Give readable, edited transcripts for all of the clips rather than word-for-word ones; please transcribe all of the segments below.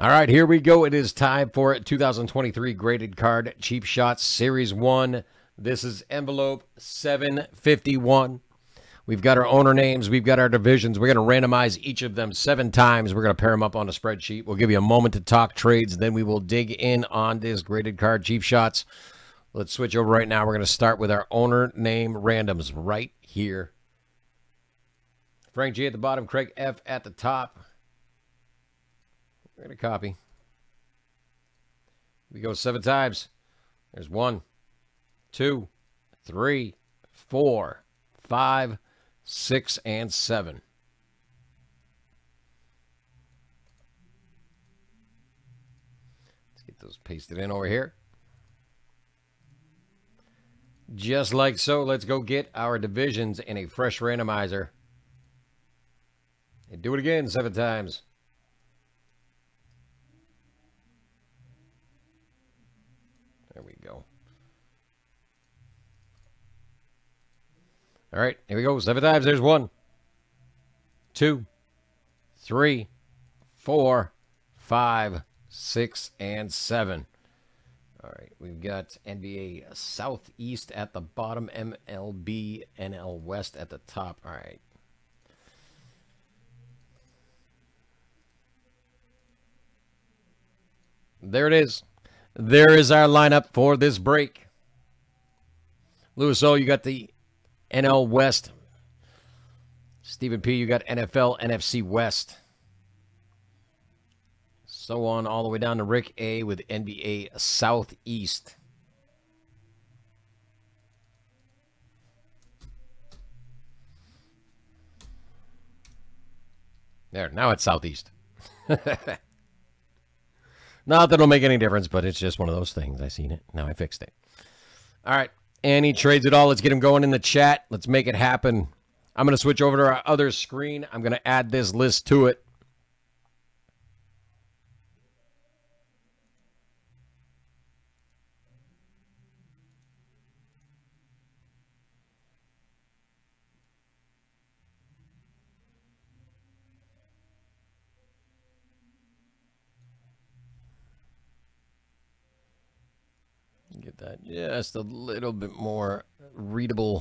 All right, here we go. It is time for 2023 Graded Card Cheap Shots Series 1. This is envelope 751. We've got our owner names. We've got our divisions. We're going to randomize each of them 7 times. We're going to pair them up on a spreadsheet. We'll give you a moment to talk trades. Then we will dig in on this Graded Card Cheap Shots. Let's switch over right now. We're going to start with our owner name randoms right here. Frank G at the bottom, Craig F at the top. We're going to copy. We go 7 times. There's 1, 2, 3, 4, 5, 6, and 7. Let's get those pasted in over here. Just like so, let's go get our divisions in a fresh randomizer. And do it again 7 times. There we go. All right, here we go. 7 times. There's 1, 2, 3, 4, 5, 6, and 7. All right, we've got NBA Southeast at the bottom, MLB NL West at the top. All right. There it is. There is our lineup for this break. Louis O, you got the NL West. Stephen P, you got NFL, NFC West. So on all the way down to Rick A with NBA Southeast. There, now it's Southeast. Not that it'll make any difference, but it's just one of those things. I seen it. Now I fixed it. All right. Any trades at all? Let's get him going in the chat. Let's make it happen. I'm going to switch over to our other screen. I'm going to add this list to it. Get that just a little bit more readable.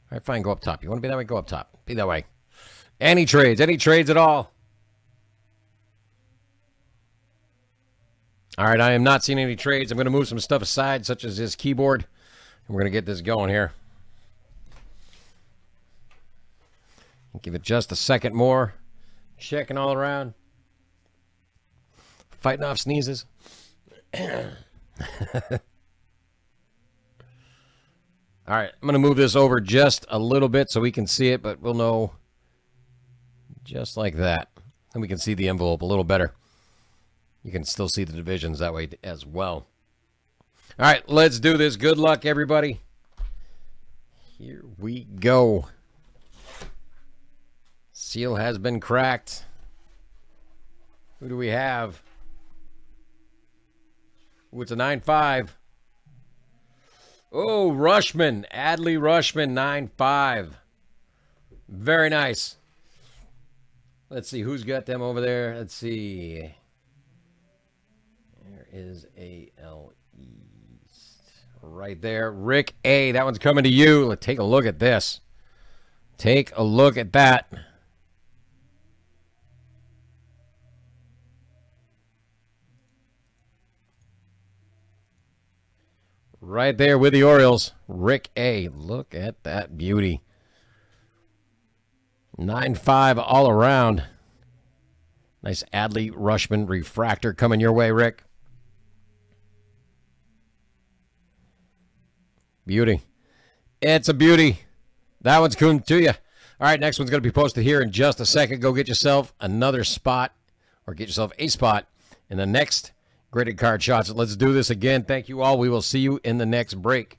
All right, fine. Go up top. You want to be that way? Go up top. Be that way. Any trades at all? All right, I am not seeing any trades. I'm going to move some stuff aside, such as this keyboard, and we're going to get this going here. Give it just a second more. Checking all around. Fighting off sneezes. All right, I'm going to move this over just a little bit so we can see it, but we'll know just like that. And we can see the envelope a little better. You can still see the divisions that way as well. All right, let's do this. Good luck, everybody. Here we go. Seal has been cracked. Who do we have? Ooh, it's a 9-5. Oh, Rutschman. Adley Rutschman, 9-5. Very nice. Let's see who's got them over there. Let's see. There is AL East. Right there. Rick A. That one's coming to you. Let's take a look at this. Take a look at that. Right there with the Orioles. Rick A. Look at that beauty. 9-5 all around. Nice Adley Rutschman refractor coming your way, Rick. Beauty. It's a beauty. That one's coming to you. All right, next one's going to be posted here in just a second. Go get yourself another spot or get yourself a spot in the next Graded Card Shots. Let's do this again. Thank you all. We will see you in the next break.